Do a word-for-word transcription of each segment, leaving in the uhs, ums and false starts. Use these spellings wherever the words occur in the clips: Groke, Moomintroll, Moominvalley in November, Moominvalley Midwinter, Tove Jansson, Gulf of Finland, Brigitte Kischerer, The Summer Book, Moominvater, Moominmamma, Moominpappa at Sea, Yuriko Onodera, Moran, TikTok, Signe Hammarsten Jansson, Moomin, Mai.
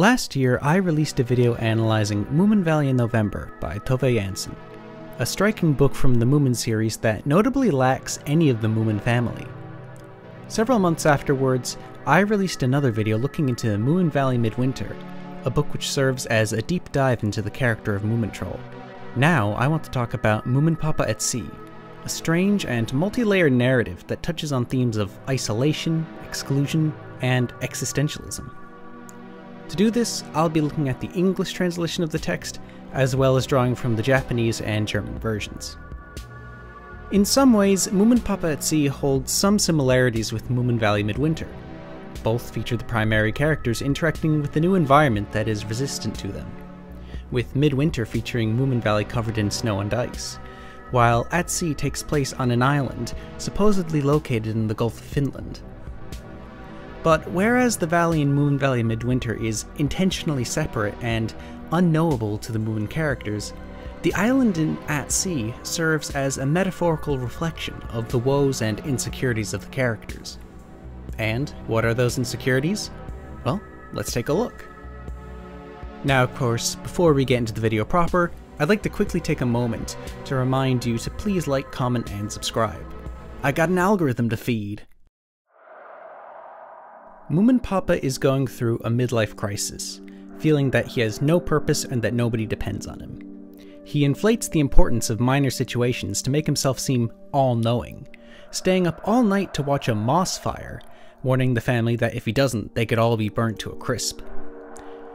Last year, I released a video analyzing Moominvalley in November by Tove Jansson, a striking book from the Moomin series that notably lacks any of the Moomin family. Several months afterwards, I released another video looking into Moominvalley Midwinter, a book which serves as a deep dive into the character of Moomin Troll. Now, I want to talk about Moominpappa at Sea, a strange and multi-layered narrative that touches on themes of isolation, exclusion, and existentialism. To do this, I'll be looking at the English translation of the text, as well as drawing from the Japanese and German versions. In some ways, Moominpappa at Sea holds some similarities with Moominvalley Midwinter. Both feature the primary characters interacting with a new environment that is resistant to them, with Midwinter featuring Moominvalley covered in snow and ice, while At Sea takes place on an island supposedly located in the Gulf of Finland. But whereas the valley in Moominvalley Midwinter is intentionally separate and unknowable to the Moomin characters, the island in At Sea serves as a metaphorical reflection of the woes and insecurities of the characters. And what are those insecurities? Well, let's take a look. Now, of course, before we get into the video proper, I'd like to quickly take a moment to remind you to please like, comment, and subscribe. I got an algorithm to feed! Moominpappa is going through a midlife crisis, feeling that he has no purpose and that nobody depends on him. He inflates the importance of minor situations to make himself seem all-knowing, staying up all night to watch a moss fire, warning the family that if he doesn't, they could all be burnt to a crisp.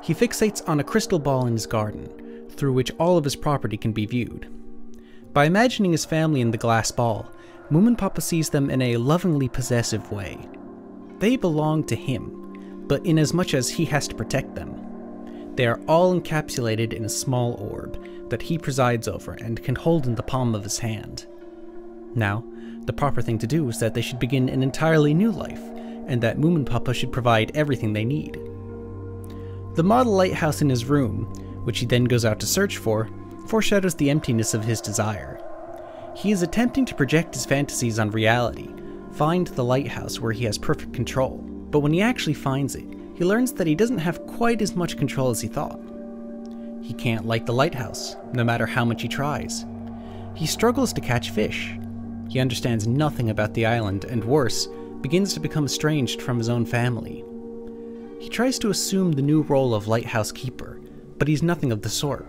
He fixates on a crystal ball in his garden, through which all of his property can be viewed. By imagining his family in the glass ball, Moominpappa sees them in a lovingly possessive way. They belong to him, but inasmuch as he has to protect them. They are all encapsulated in a small orb that he presides over and can hold in the palm of his hand. Now, the proper thing to do is that they should begin an entirely new life, and that Moominpappa should provide everything they need. The model lighthouse in his room, which he then goes out to search for, foreshadows the emptiness of his desire. He is attempting to project his fantasies on reality, find the lighthouse where he has perfect control, but when he actually finds it, he learns that he doesn't have quite as much control as he thought. He can't light the lighthouse, no matter how much he tries. He struggles to catch fish. He understands nothing about the island, and worse, begins to become estranged from his own family. He tries to assume the new role of lighthouse keeper, but he's nothing of the sort.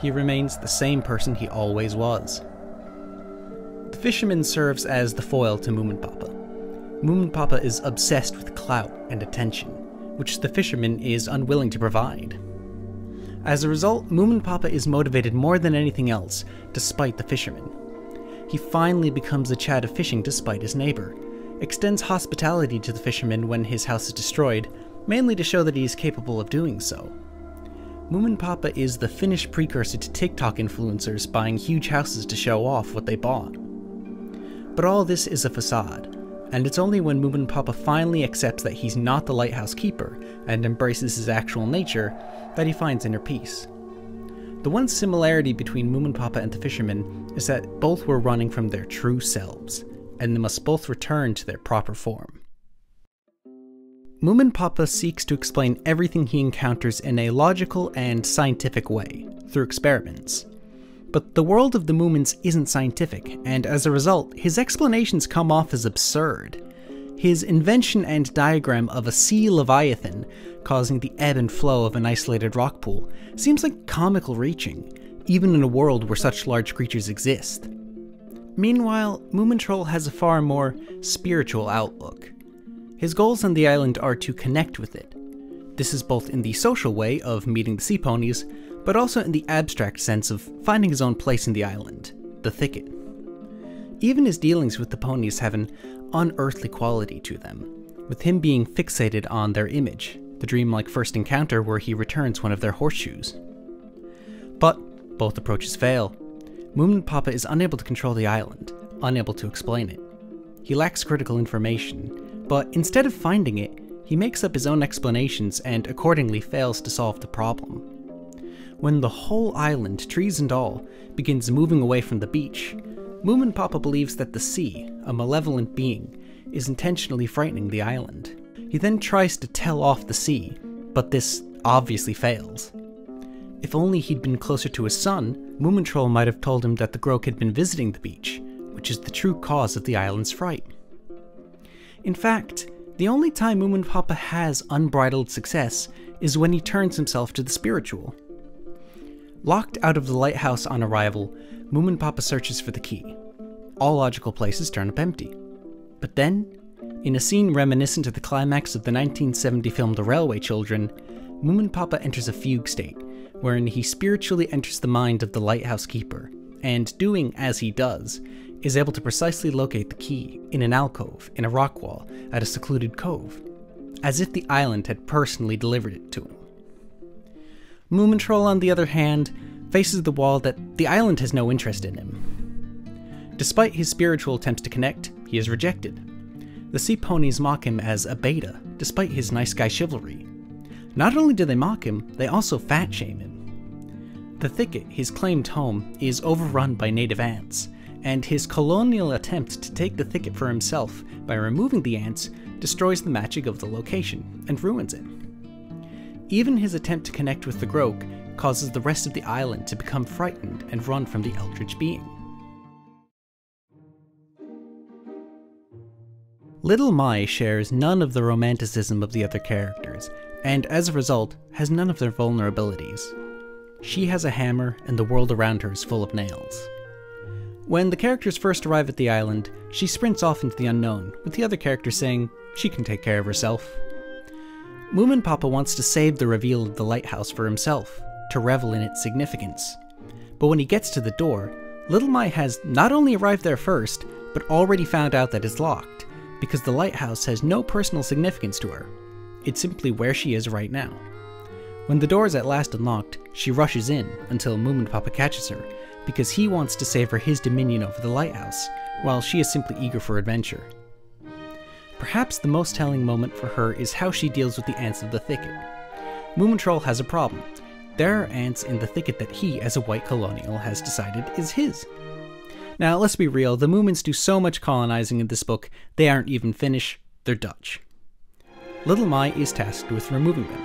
He remains the same person he always was. The fisherman serves as the foil to Moominpappa. Moominpappa is obsessed with clout and attention, which the fisherman is unwilling to provide. As a result, Moominpappa is motivated more than anything else, despite the fisherman. He finally becomes a Chad of fishing despite his neighbor, extends hospitality to the fisherman when his house is destroyed, mainly to show that he is capable of doing so. Moominpappa is the Finnish precursor to TikTok influencers buying huge houses to show off what they bought. But all this is a facade, and it's only when Moominpappa finally accepts that he's not the lighthouse keeper and embraces his actual nature that he finds inner peace. The one similarity between Moominpappa and the fisherman is that both were running from their true selves, and they must both return to their proper form. Moominpappa seeks to explain everything he encounters in a logical and scientific way, through experiments. But the world of the Moomins isn't scientific, and as a result, his explanations come off as absurd. His invention and diagram of a sea leviathan, causing the ebb and flow of an isolated rock pool, seems like comical reaching, even in a world where such large creatures exist. Meanwhile, Moomin Troll has a far more spiritual outlook. His goals on the island are to connect with it. This is both in the social way of meeting the sea ponies, but also in the abstract sense of finding his own place in the island, the thicket. Even his dealings with the ponies have an unearthly quality to them, with him being fixated on their image, the dreamlike first encounter where he returns one of their horseshoes. But both approaches fail. Moominpappa is unable to control the island, unable to explain it. He lacks critical information, but instead of finding it, he makes up his own explanations and accordingly fails to solve the problem. When the whole island, trees and all, begins moving away from the beach, Moominpappa believes that the sea, a malevolent being, is intentionally frightening the island. He then tries to tell off the sea, but this obviously fails. If only he'd been closer to his son, Moomintroll might have told him that the Groke had been visiting the beach, which is the true cause of the island's fright. In fact, the only time Moominpappa has unbridled success is when he turns himself to the spiritual. Locked out of the lighthouse on arrival, Moominpappa searches for the key. All logical places turn up empty. But then, in a scene reminiscent of the climax of the nineteen seventy film The Railway Children, Moominpappa enters a fugue state, wherein he spiritually enters the mind of the lighthouse keeper, and doing as he does, is able to precisely locate the key in an alcove in a rock wall at a secluded cove, as if the island had personally delivered it to him. Moomintroll, on the other hand, faces the wall that the island has no interest in him. Despite his spiritual attempts to connect, he is rejected. The sea ponies mock him as a beta, despite his nice guy chivalry. Not only do they mock him, they also fat shame him. The thicket, his claimed home, is overrun by native ants, and his colonial attempt to take the thicket for himself by removing the ants destroys the magic of the location and ruins it. Even his attempt to connect with the Groke causes the rest of the island to become frightened and run from the eldritch being. Little Mai shares none of the romanticism of the other characters, and as a result, has none of their vulnerabilities. She has a hammer, and the world around her is full of nails. When the characters first arrive at the island, she sprints off into the unknown, with the other characters saying she can take care of herself. Moominpappa wants to save the reveal of the lighthouse for himself, to revel in its significance. But when he gets to the door, Little Mai has not only arrived there first, but already found out that it's locked, because the lighthouse has no personal significance to her. It's simply where she is right now. When the door is at last unlocked, she rushes in until Moominpappa catches her, because he wants to savor his dominion over the lighthouse, while she is simply eager for adventure. Perhaps the most telling moment for her is how she deals with the ants of the thicket. Moomintroll has a problem. There are ants in the thicket that he, as a white colonial, has decided is his. Now, let's be real, the Moomins do so much colonizing in this book, they aren't even Finnish, they're Dutch. Little Mai is tasked with removing them.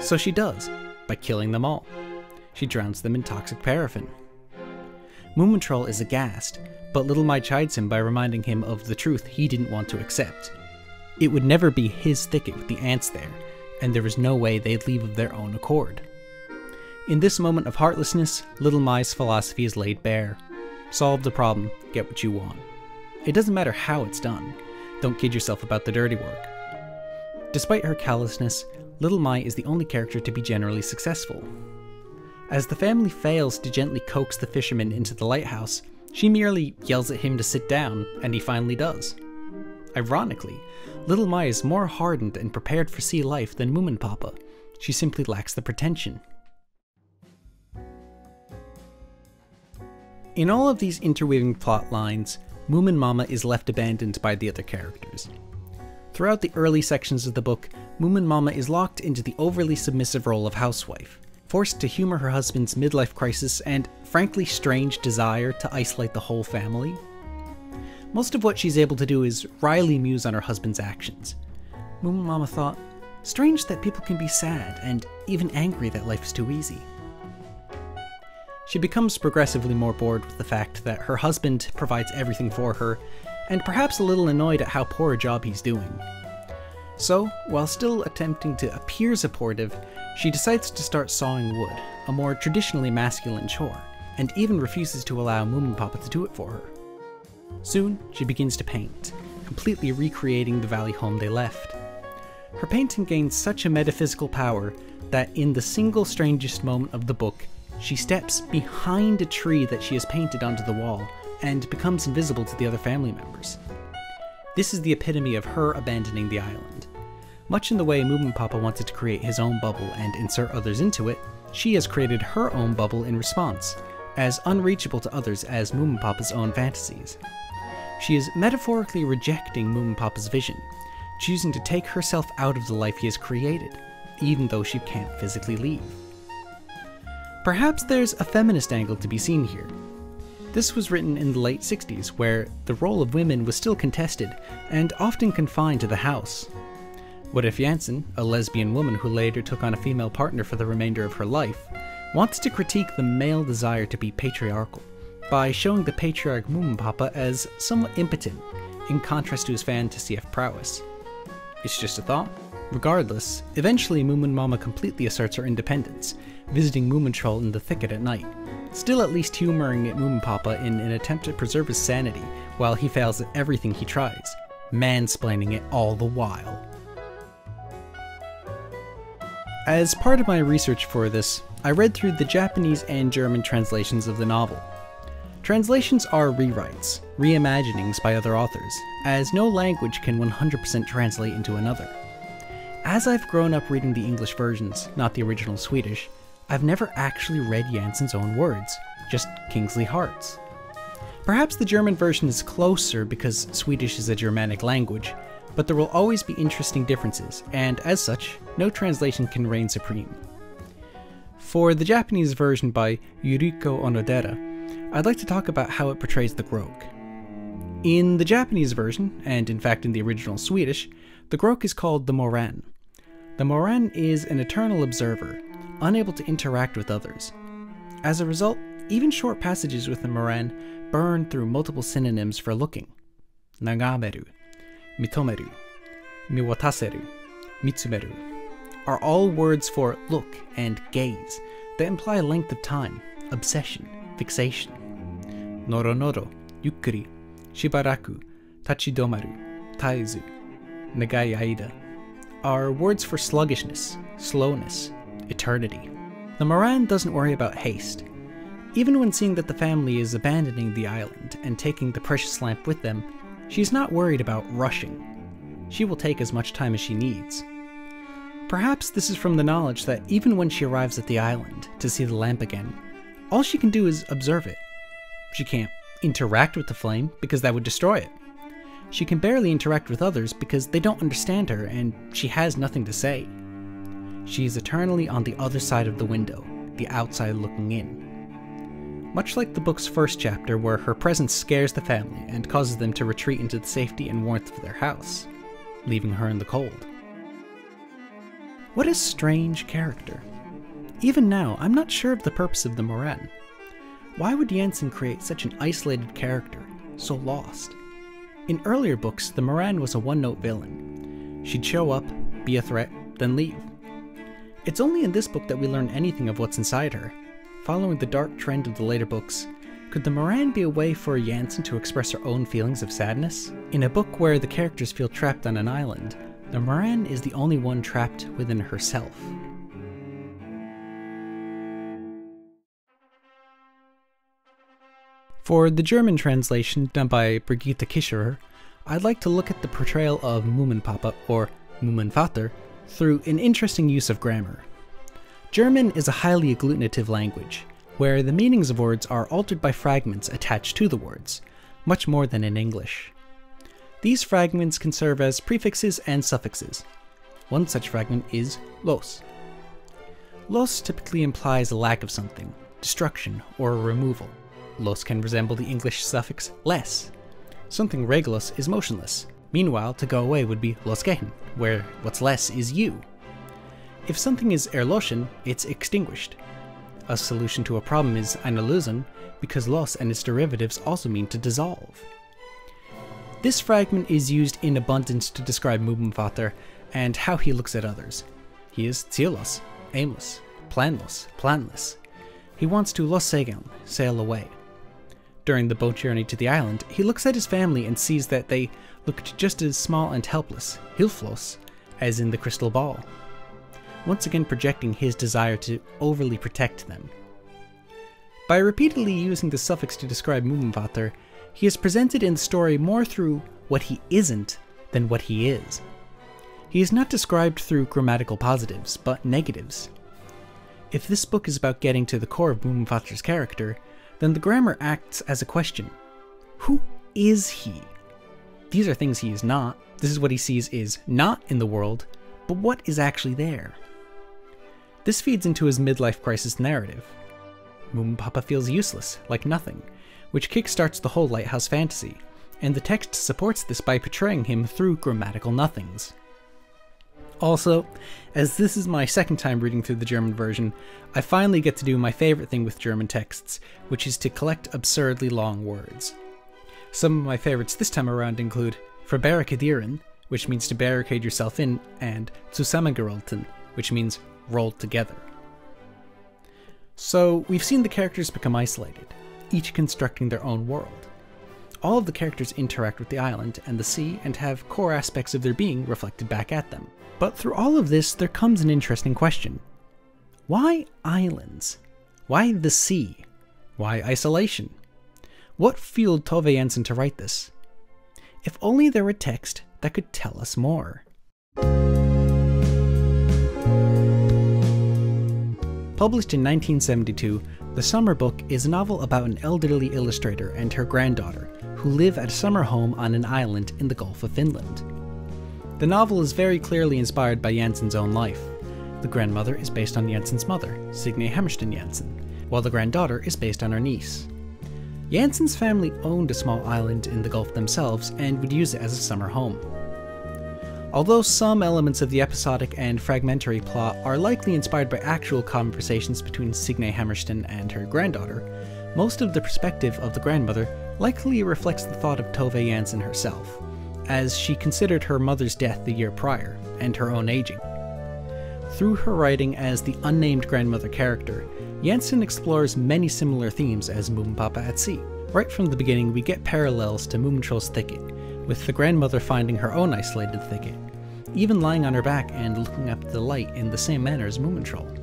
So she does, by killing them all. She drowns them in toxic paraffin. Moomintroll is aghast, but Little Mai chides him by reminding him of the truth he didn't want to accept. It would never be his thicket with the ants there, and there was no way they'd leave of their own accord. In this moment of heartlessness, Little Mai's philosophy is laid bare. Solve the problem, get what you want. It doesn't matter how it's done. Don't kid yourself about the dirty work. Despite her callousness, Little Mai is the only character to be generally successful. As the family fails to gently coax the fisherman into the lighthouse, she merely yells at him to sit down, and he finally does. Ironically, Little Mai is more hardened and prepared for sea life than Moominpappa. She simply lacks the pretension. In all of these interweaving plot lines, Moominmamma is left abandoned by the other characters. Throughout the early sections of the book, Moominmamma is locked into the overly submissive role of housewife, forced to humor her husband's midlife crisis and, frankly, strange desire to isolate the whole family. Most of what she's able to do is wryly muse on her husband's actions. Moominmamma thought, strange that people can be sad and even angry that life is too easy. She becomes progressively more bored with the fact that her husband provides everything for her, and perhaps a little annoyed at how poor a job he's doing. So, while still attempting to appear supportive, she decides to start sawing wood, a more traditionally masculine chore, and even refuses to allow Moominpappa to do it for her. Soon, she begins to paint, completely recreating the valley home they left. Her painting gains such a metaphysical power that in the single strangest moment of the book, she steps behind a tree that she has painted onto the wall and becomes invisible to the other family members. This is the epitome of her abandoning the island. Much in the way Moominpappa wanted to create his own bubble and insert others into it, she has created her own bubble in response, as unreachable to others as Moominpappa's own fantasies. She is metaphorically rejecting Moominpappa's vision, choosing to take herself out of the life he has created, even though she can't physically leave. Perhaps there's a feminist angle to be seen here. This was written in the late sixties, where the role of women was still contested and often confined to the house. What if Jansson, a lesbian woman who later took on a female partner for the remainder of her life, wants to critique the male desire to be patriarchal by showing the patriarch Moominpappa as somewhat impotent, in contrast to his fantasy of prowess? It's just a thought. Regardless, eventually Moominmamma completely asserts her independence, visiting Moomintroll in the thicket at night, still at least humoring at Moominpappa in an attempt to preserve his sanity while he fails at everything he tries, mansplaining it all the while. As part of my research for this, I read through the Japanese and German translations of the novel. Translations are rewrites, reimaginings by other authors, as no language can one hundred percent translate into another. As I've grown up reading the English versions, not the original Swedish, I've never actually read Jansson's own words, just Kingsley Hart's. Perhaps the German version is closer because Swedish is a Germanic language, but there will always be interesting differences, and as such, no translation can reign supreme. For the Japanese version by Yuriko Onodera, I'd like to talk about how it portrays the Groke. In the Japanese version, and in fact in the original Swedish, the Groke is called the Moran. The Moran is an eternal observer, unable to interact with others. As a result, even short passages with the Moran burn through multiple synonyms for looking. Nagameru, mitomeru, miwataseru, mitsumeru are all words for look and gaze that imply length of time, obsession, fixation. Noro noro, yukuri, shibaraku, tachidomaru, taizu, nagai aida are words for sluggishness, slowness, eternity. The Moran doesn't worry about haste. Even when seeing that the family is abandoning the island and taking the precious lamp with them, she's not worried about rushing. She will take as much time as she needs. Perhaps this is from the knowledge that even when she arrives at the island to see the lamp again, all she can do is observe it. She can't interact with the flame because that would destroy it. She can barely interact with others because they don't understand her and she has nothing to say. She is eternally on the other side of the window, the outside looking in. Much like the book's first chapter, where her presence scares the family and causes them to retreat into the safety and warmth of their house, leaving her in the cold. What a strange character. Even now, I'm not sure of the purpose of the Moran. Why would Jansson create such an isolated character, so lost? In earlier books, the Moran was a one-note villain. She'd show up, be a threat, then leave. It's only in this book that we learn anything of what's inside her. Following the dark trend of the later books, could the Moran be a way for Jansson to express her own feelings of sadness? In a book where the characters feel trapped on an island, the Moran is the only one trapped within herself. For the German translation done by Brigitte Kischerer, I'd like to look at the portrayal of Moominpappa, or Moominvater, through an interesting use of grammar. German is a highly agglutinative language, where the meanings of words are altered by fragments attached to the words, much more than in English. These fragments can serve as prefixes and suffixes. One such fragment is los. Los typically implies a lack of something, destruction, or a removal. Los can resemble the English suffix less. Something regelos is motionless. Meanwhile, to go away would be los gehen, where what's less is you. If something is erloschen, it's extinguished. A solution to a problem is einlösen, because los and its derivatives also mean to dissolve. This fragment is used in abundance to describe Moominvater and how he looks at others. He is ziellos, aimless, planlos, planless. He wants to los segeln, sail away. During the boat journey to the island, he looks at his family and sees that they looked just as small and helpless, hilflos, as in the crystal ball, once again projecting his desire to overly protect them. By repeatedly using the suffix to describe Moominvater, he is presented in the story more through what he isn't than what he is. He is not described through grammatical positives, but negatives. If this book is about getting to the core of Moominvater's character, then the grammar acts as a question. Who is he? These are things he is not. This is what he sees is not in the world, but what is actually there? This feeds into his midlife crisis narrative. Moominpappa feels useless, like nothing, which kickstarts the whole lighthouse fantasy, and the text supports this by portraying him through grammatical nothings. Also, as this is my second time reading through the German version, I finally get to do my favorite thing with German texts, which is to collect absurdly long words. Some of my favorites this time around include verbarrikadieren, which means to barricade yourself in, and zusammengerolten, which means rolled together. So we've seen the characters become isolated, each constructing their own world. All of the characters interact with the island and the sea and have core aspects of their being reflected back at them. But through all of this, there comes an interesting question. Why islands? Why the sea? Why isolation? What fueled Tove Jansson to write this? If only there were text that could tell us more. Published in nineteen seventy-two, The Summer Book is a novel about an elderly illustrator and her granddaughter, who live at a summer home on an island in the Gulf of Finland. The novel is very clearly inspired by Jansson's own life. The grandmother is based on Jansson's mother, Signe Hammarsten Jansson, while the granddaughter is based on her niece. Jansson's family owned a small island in the Gulf themselves and would use it as a summer home. Although some elements of the episodic and fragmentary plot are likely inspired by actual conversations between Signe Hammarsten and her granddaughter, most of the perspective of the grandmother likely reflects the thought of Tove Jansson herself, as she considered her mother's death the year prior, and her own aging. Through her writing as the unnamed grandmother character, Jansson explores many similar themes as Moominpappa at Sea. Right from the beginning, we get parallels to Moomintroll's Thicket, with the grandmother finding her own isolated thicket, even lying on her back and looking up to the light in the same manner as Moomintroll.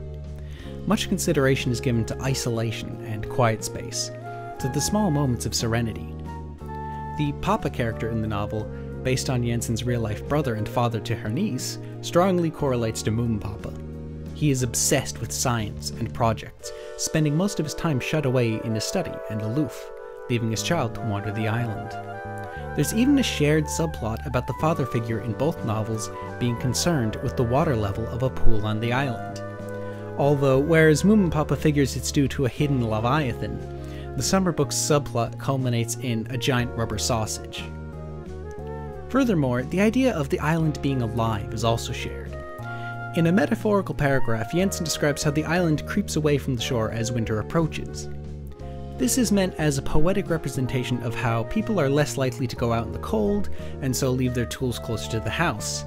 Much consideration is given to isolation and quiet space, to the small moments of serenity. The Papa character in the novel, based on Jansson's real-life brother and father to her niece, strongly correlates to Moominpappa. He is obsessed with science and projects, spending most of his time shut away in his study and aloof, leaving his child to wander the island. There's even a shared subplot about the father figure in both novels being concerned with the water level of a pool on the island. Although, whereas Moominpappa figures it's due to a hidden leviathan, the Summer Book's subplot culminates in a giant rubber sausage. Furthermore, the idea of the island being alive is also shared. In a metaphorical paragraph, Jansson describes how the island creeps away from the shore as winter approaches. This is meant as a poetic representation of how people are less likely to go out in the cold, and so leave their tools closer to the house.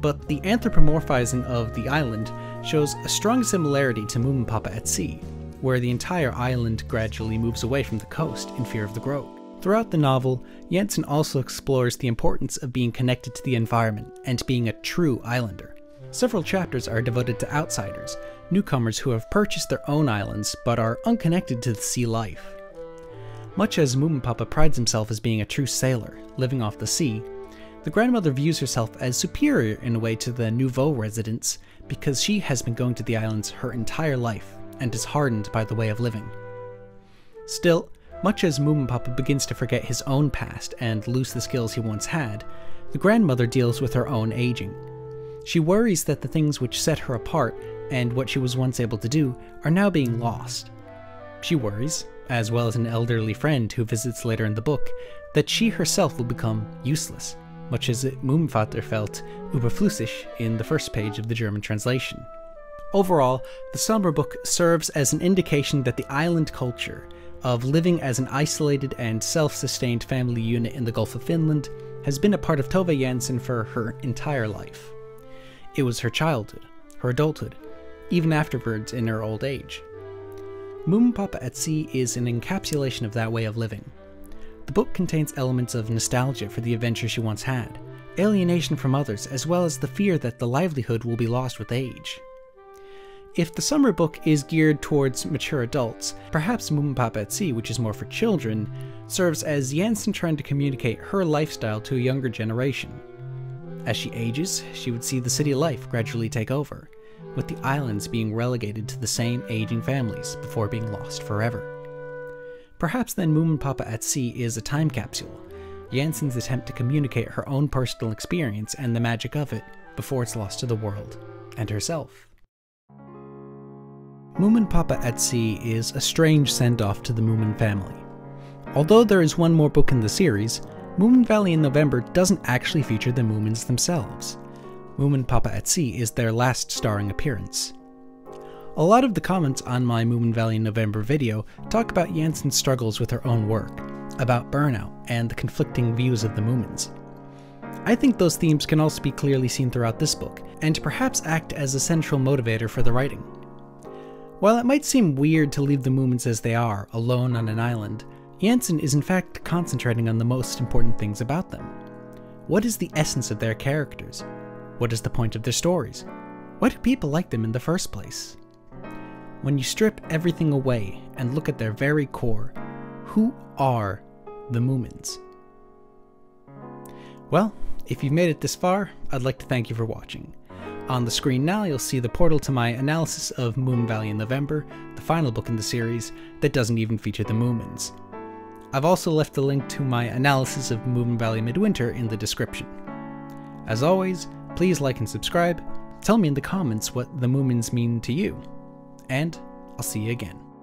But the anthropomorphizing of the island shows a strong similarity to Moominpappa at Sea, where the entire island gradually moves away from the coast in fear of the Groke. Throughout the novel, Jansson also explores the importance of being connected to the environment and being a true islander. Several chapters are devoted to outsiders, newcomers who have purchased their own islands but are unconnected to the sea life. Much as Moominpappa prides himself as being a true sailor, living off the sea, the grandmother views herself as superior in a way to the nouveau residents because she has been going to the islands her entire life and is hardened by the way of living. Still, much as Moominpappa begins to forget his own past and lose the skills he once had, the grandmother deals with her own aging. She worries that the things which set her apart and what she was once able to do are now being lost. She worries, as well as an elderly friend who visits later in the book, that she herself will become useless, much as Moominvater felt überflüssig in the first page of the German translation. Overall, the Summer Book serves as an indication that the island culture of living as an isolated and self-sustained family unit in the Gulf of Finland has been a part of Tove Jansson for her entire life. It was her childhood, her adulthood, even afterwards in her old age. Moominpappa at Sea is an encapsulation of that way of living. The book contains elements of nostalgia for the adventure she once had, alienation from others, as well as the fear that the livelihood will be lost with age. If the Summer Book is geared towards mature adults, perhaps Moominpappa at Sea, which is more for children, serves as Jansson trying to communicate her lifestyle to a younger generation. As she ages, she would see the city life gradually take over, with the islands being relegated to the same aging families before being lost forever. Perhaps then Moominpappa at Sea is a time capsule, Jansson's attempt to communicate her own personal experience and the magic of it before it's lost to the world and herself. Moominpappa at Sea is a strange send-off to the Moomin family. Although there is one more book in the series, Moominvalley in November doesn't actually feature the Moomins themselves. Moominpappa at Sea is their last starring appearance. A lot of the comments on my Moominvalley in November video talk about Jansson's struggles with her own work, about burnout, and the conflicting views of the Moomins. I think those themes can also be clearly seen throughout this book, and perhaps act as a central motivator for the writing. While it might seem weird to leave the Moomins as they are, alone on an island, Jansson is in fact concentrating on the most important things about them. What is the essence of their characters? What is the point of their stories? Why do people like them in the first place? When you strip everything away and look at their very core, who are the Moomins? Well, if you've made it this far, I'd like to thank you for watching. On the screen now you'll see the portal to my analysis of Moominvalley in November, the final book in the series that doesn't even feature the Moomins. I've also left a link to my analysis of Moominvalley Midwinter in the description. As always, please like and subscribe, tell me in the comments what the Moomins mean to you, and I'll see you again.